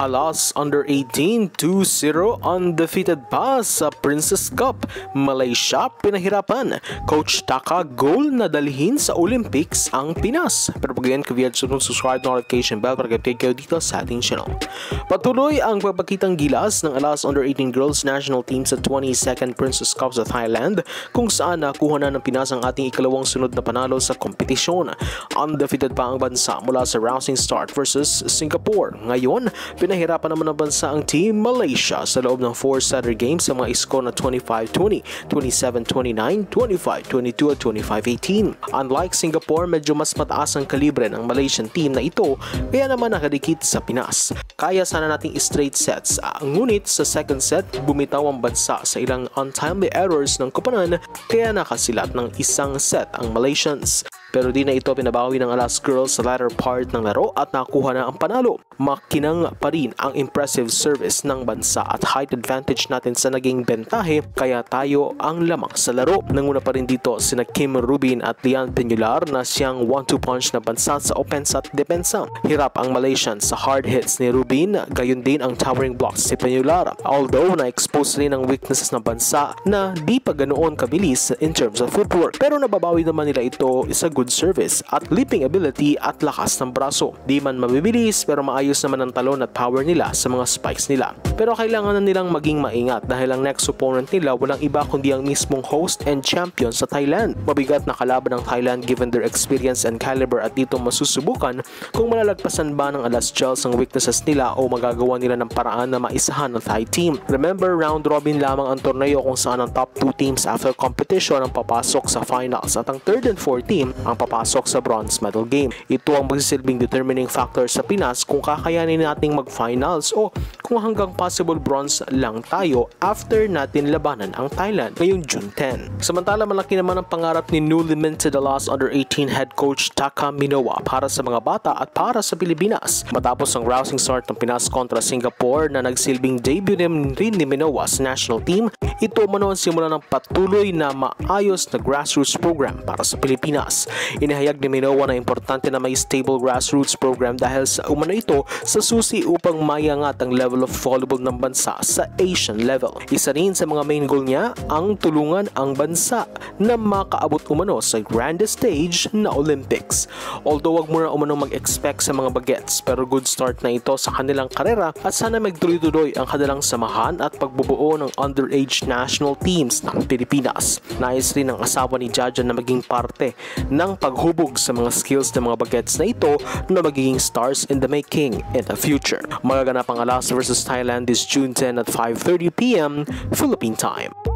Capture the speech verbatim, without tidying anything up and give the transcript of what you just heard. Alas Under eighteen two zero undefeated pa sa Princess Cup, Malaysia pinahirapan. Coach Taka goal na dalhin sa Olympics ang Pinas. Pero pag ganyan, kaviyan sunod, subscribe notification bell para kayo kayo dito sa ating channel. Patuloy ang pagpakitang gilas ng Alas Under eighteen Girls National Team sa twenty-second Princess Cup sa Thailand, kung saan nakuha na ng Pinas ang ating ikalawang sunod na panalo sa kompetisyon. Undefeated pa ang bansa mula sa rousing start versus Singapore. Ngayon, pinahirapan naman ng bansa ang Team Malaysia sa loob ng four-setter games sa mga iskor na twenty-five twenty, twenty-seven twenty-nine, twenty-five twenty-two at twenty-five eighteen. Unlike Singapore, medyo mas mataas ang kalibre ng Malaysian team na ito, kaya naman nakadikit sa Pinas. Kaya sana nating straight sets, ngunit sa second set, bumitaw ang bansa sa ilang untimely errors ng koponan, kaya nakasilat ng isang set ang Malaysians. Pero di na ito pinabawi ng Alas Girls sa latter part ng laro at nakuha na ang panalo. Makinang pa rin ang impressive service ng bansa at height advantage natin sa naging bentahe, kaya tayo ang lamang sa laro. Nanguna pa rin dito sina Kim Rubin at Leanne Peñular na siyang one two punch na bansa sa opensa at depensa. Hirap ang Malaysian sa hard hits ni Rubin, gayon din ang towering blocks si Peñular. Although na-expose rin ang weaknesses ng bansa na di pa ganoon kabilis in terms of footwork, pero nababawi naman nila ito sa good service at leaping ability at lakas ng braso. Di man mabibilis pero maayos naman ang talon at power nila sa mga spikes nila. Pero kailangan na nilang maging maingat dahil ang next opponent nila walang iba kundi ang mismong host and champion sa Thailand. Mabigat na kalaban ng Thailand given their experience and caliber, at dito masusubukan kung malalagpasan ba ng Alas Girls ang weaknesses nila o magagawa nila ng paraan na maisahan ang Thai team. Remember, round robin lamang ang torneo kung saan ang top two teams after competition ang papasok sa finals at ang third and fourth team ang papasok sa bronze medal game. Ito ang magsisilbing determining factor sa Pinas kung kakayanin nating mag-finals o kung hanggang possible bronze lang tayo after natin labanan ang Thailand ngayong June tenth. Samantala, malaki naman ang pangarap ni newly minted Alas Under eighteen head coach Taka Minowa para sa mga bata at para sa Pilipinas. Matapos ang rousing start ng Pinas kontra Singapore na nagsilbing debut rin ni Minowa sa national team, ito manoon simula ng patuloy na maayos na grassroots program para sa Pilipinas. Inihayag ni Minowa na importante na may stable grassroots program dahil sa umano ito sa susi upang mayangat ang level of volleyball ng bansa sa Asian level. Isa rin sa mga main goal niya ang tulungan ang bansa na makaabot umano sa grandest stage na Olympics. Although wag mo na umano mag-expect sa mga bagets, pero good start na ito sa kanilang karera at sana magtuloy-tuloy ang kanilang samahan at pagbubuo ng underage national teams ng Pilipinas. Nais rin ang asawa ni Jaja na maging parte ng paghubog sa mga skills ng mga bagets na ito na magiging stars in the making in the future. Magaganap ang Alas versus Thailand this June tenth at five thirty p m Philippine time.